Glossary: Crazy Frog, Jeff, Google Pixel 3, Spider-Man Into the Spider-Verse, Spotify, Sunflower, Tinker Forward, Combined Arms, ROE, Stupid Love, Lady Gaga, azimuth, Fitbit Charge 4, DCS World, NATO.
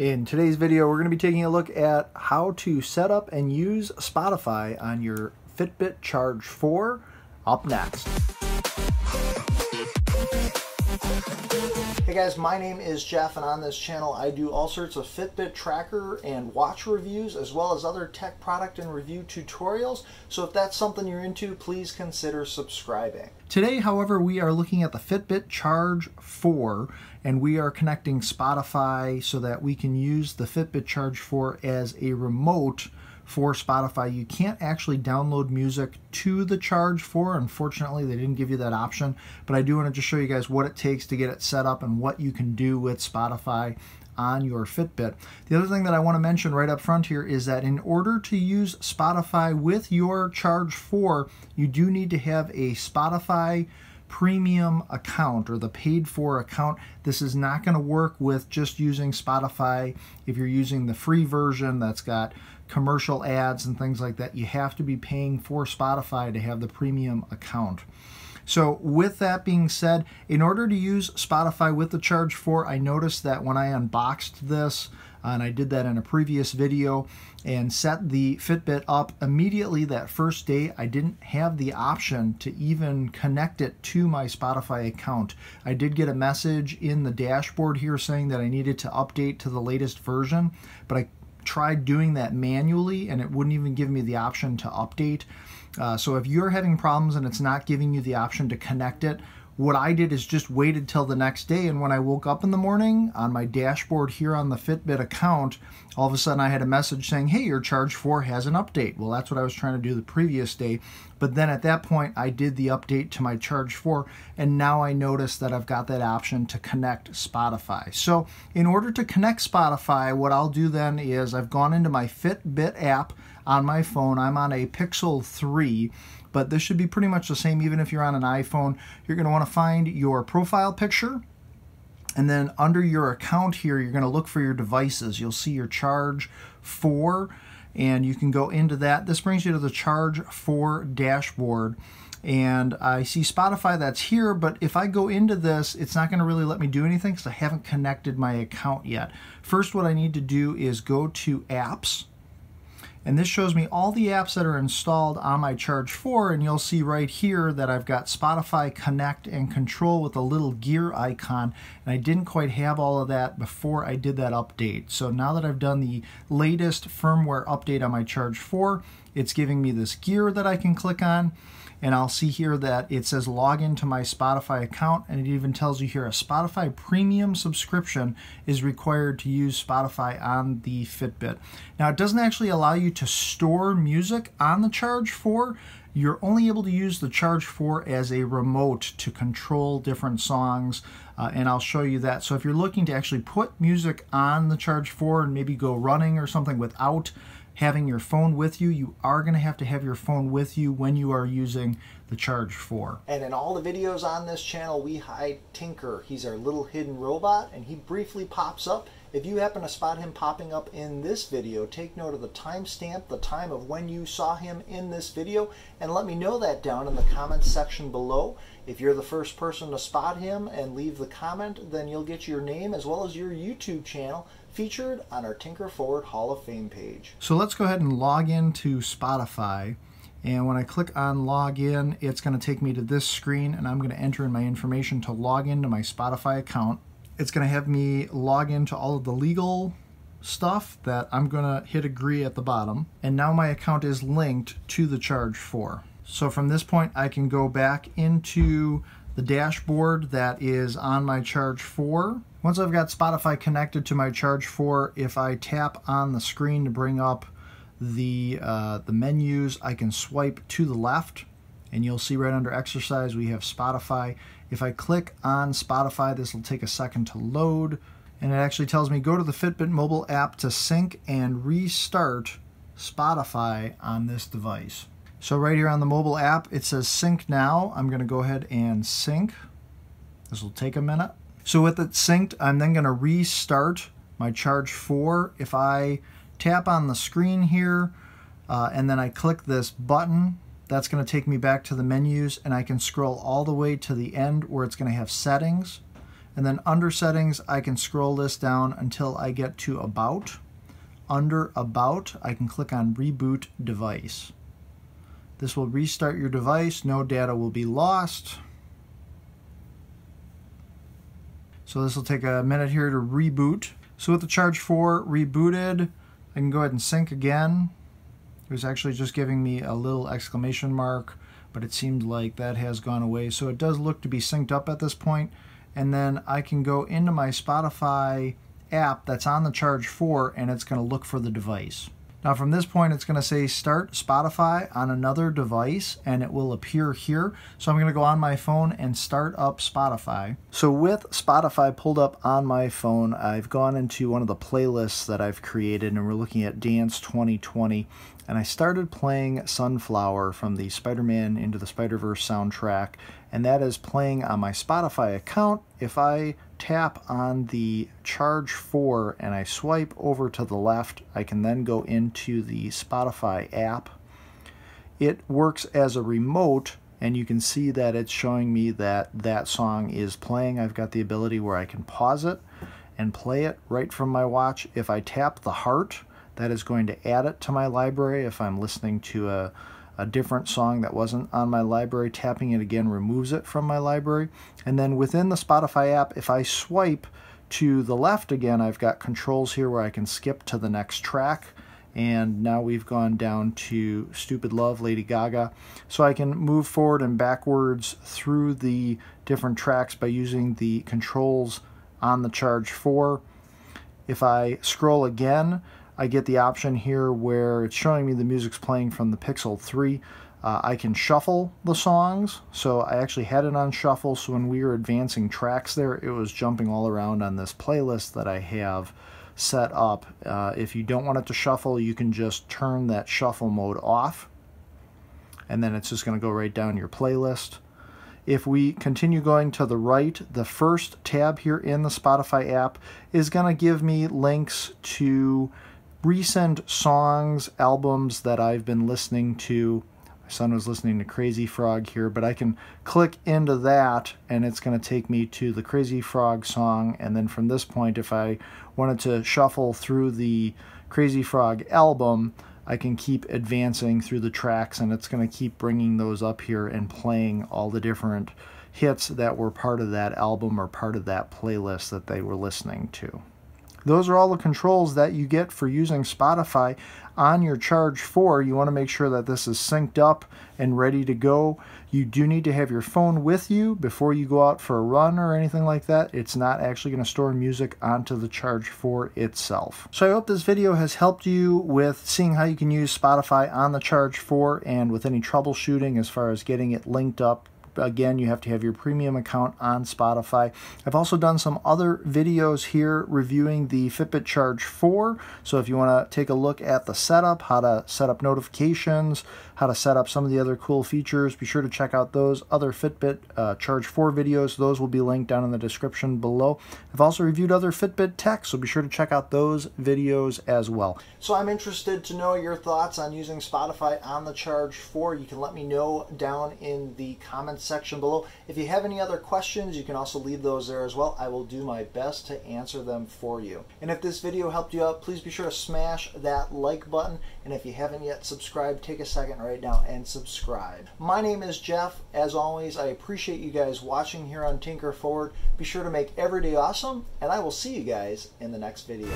In today's video, we're going to be taking a look at how to set up and use Spotify on your Fitbit Charge 4, up next. Hey guys, my name is Jeff, and on this channel I do all sorts of Fitbit tracker and watch reviews, as well as other tech product and review tutorials. So if that's something you're into, please consider subscribing. Today, however, we are looking at the Fitbit Charge 4, and we are connecting Spotify so that we can use the Fitbit Charge 4 as a remote for Spotify. You can't actually download music to the Charge 4. Unfortunately, they didn't give you that option, but I do want to just show you guys what it takes to get it set up and what you can do with Spotify on your Fitbit. The other thing that I want to mention right up front here is that in order to use Spotify with your Charge 4, you do need to have a Spotify premium account or the paid for account. This is not going to work with just using Spotify. If you're using the free version that's got commercial ads and things like that, you have to be paying for Spotify to have the premium account. So with that being said, in order to use Spotify with the Charge 4, I noticed that when I unboxed this, and I did that in a previous video and set the Fitbit up immediately that first day, I didn't have the option to even connect it to my Spotify account. I did get a message in the dashboard here saying that I needed to update to the latest version, but I tried doing that manually and it wouldn't even give me the option to update. So if you're having problems and it's not giving you the option to connect it, what I did is just waited till the next day, and when I woke up in the morning on my dashboard here on the Fitbit account, all of a sudden I had a message saying, hey, your Charge 4 has an update. Well, that's what I was trying to do the previous day, but then at that point I did the update to my Charge 4, and now I notice that I've got that option to connect Spotify. So in order to connect Spotify, what I'll do then is I've gone into my Fitbit app on my phone. I'm on a Pixel 3, but this should be pretty much the same even if you're on an iPhone. You're going to want to find your profile picture, and then under your account here, you're going to look for your devices. You'll see your Charge 4, and you can go into that. This brings you to the Charge 4 dashboard, and I see Spotify that's here, but if I go into this, it's not going to really let me do anything because I haven't connected my account yet. First, what I need to do is go to apps, and this shows me all the apps that are installed on my Charge 4, and you'll see right here that I've got Spotify Connect and Control with a little gear icon, and I didn't quite have all of that before I did that update. So now that I've done the latest firmware update on my Charge 4, it's giving me this gear that I can click on, and I'll see here that it says log into my Spotify account, and it even tells you here a Spotify premium subscription is required to use Spotify on the Fitbit. Now, it doesn't actually allow you to store music on the Charge 4. You're only able to use the Charge 4 as a remote to control different songs, and I'll show you that. So if you're looking to actually put music on the Charge 4 and maybe go running or something without having your phone with you, you are going to have your phone with you when you are using the Charge 4. And in all the videos on this channel, we hide Tinker. He's our little hidden robot, and he briefly pops up. If you happen to spot him popping up in this video, take note of the timestamp, the time of when you saw him in this video, and let me know that down in the comments section below. If you're the first person to spot him and leave the comment, then you'll get your name as well as your YouTube channel featured on our Tinker Forward Hall of Fame page. So let's go ahead and log into Spotify. And when I click on log in, it's going to take me to this screen, and I'm going to enter in my information to log into my Spotify account. It's going to have me log into all of the legal stuff that I'm going to hit agree at the bottom. And now my account is linked to the Charge 4. So from this point, I can go back into the dashboard that is on my Charge 4. Once I've got Spotify connected to my Charge 4, if I tap on the screen to bring up the menus, I can swipe to the left, and you'll see right under exercise we have Spotify. If I click on Spotify, this will take a second to load, and it actually tells me go to the Fitbit mobile app to sync and restart Spotify on this device. So right here on the mobile app, it says sync now. I'm going to go ahead and sync. This will take a minute. So with it synced, I'm then going to restart my Charge 4. If I tap on the screen here and then I click this button, that's going to take me back to the menus, and I can scroll all the way to the end where it's going to have settings. And then under settings, I can scroll this down until I get to about. Under about, I can click on reboot device. This will restart your device. No data will be lost. So this will take a minute here to reboot. So with the Charge 4 rebooted, I can go ahead and sync again. It was actually just giving me a little exclamation mark, but it seemed like that has gone away. So it does look to be synced up at this point. And then I can go into my Spotify app that's on the Charge 4, and it's going to look for the device. Now from this point, it's going to say start Spotify on another device, and it will appear here. So I'm going to go on my phone and start up Spotify. So with Spotify pulled up on my phone, I've gone into one of the playlists that I've created, and we're looking at Dance 2020. And I started playing Sunflower from the Spider-Man Into the Spider-Verse soundtrack, and that is playing on my Spotify account. If I tap on the Charge 4 and I swipe over to the left, I can then go into the Spotify app. It works as a remote, and you can see that it's showing me that that song is playing. I've got the ability where I can pause it and play it right from my watch. If I tap the heart, that is going to add it to my library. If I'm listening to a different song that wasn't on my library, tapping it again removes it from my library. And then within the Spotify app, if I swipe to the left again, I've got controls here where I can skip to the next track. And now we've gone down to Stupid Love, Lady Gaga. So I can move forward and backwards through the different tracks by using the controls on the Charge 4. If I scroll again, I get the option here where it's showing me the music's playing from the Pixel 3. I can shuffle the songs, so I actually had it on shuffle, so when we were advancing tracks there, it was jumping all around on this playlist that I have set up. If you don't want it to shuffle, you can just turn that shuffle mode off, and then it's just going to go right down your playlist. If we continue going to the right, the first tab here in the Spotify app is going to give me links to recent songs, albums that I've been listening to. My son was listening to Crazy Frog here, but I can click into that and it's going to take me to the Crazy Frog song. And then from this point, if I wanted to shuffle through the Crazy Frog album, I can keep advancing through the tracks and it's going to keep bringing those up here and playing all the different hits that were part of that album or part of that playlist that they were listening to. Those are all the controls that you get for using Spotify on your Charge 4. You want to make sure that this is synced up and ready to go. You do need to have your phone with you before you go out for a run or anything like that. It's not actually going to store music onto the Charge 4 itself. So I hope this video has helped you with seeing how you can use Spotify on the Charge 4 and with any troubleshooting as far as getting it linked up. Again, you have to have your premium account on Spotify. I've also done some other videos here reviewing the Fitbit Charge 4. So if you want to take a look at the setup, how to set up notifications, how to set up some of the other cool features, be sure to check out those other Fitbit Charge 4 videos. Those will be linked down in the description below. I've also reviewed other Fitbit tech, so be sure to check out those videos as well. So I'm interested to know your thoughts on using Spotify on the Charge 4. You can let me know down in the comments section below. If you have any other questions, you can also leave those there as well. I will do my best to answer them for you. And if this video helped you out, please be sure to smash that like button. And if you haven't yet subscribed, take a second right now and subscribe. My name is Jeff. As always, I appreciate you guys watching here on Tinker Forward. Be sure to make every day awesome, and I will see you guys in the next video.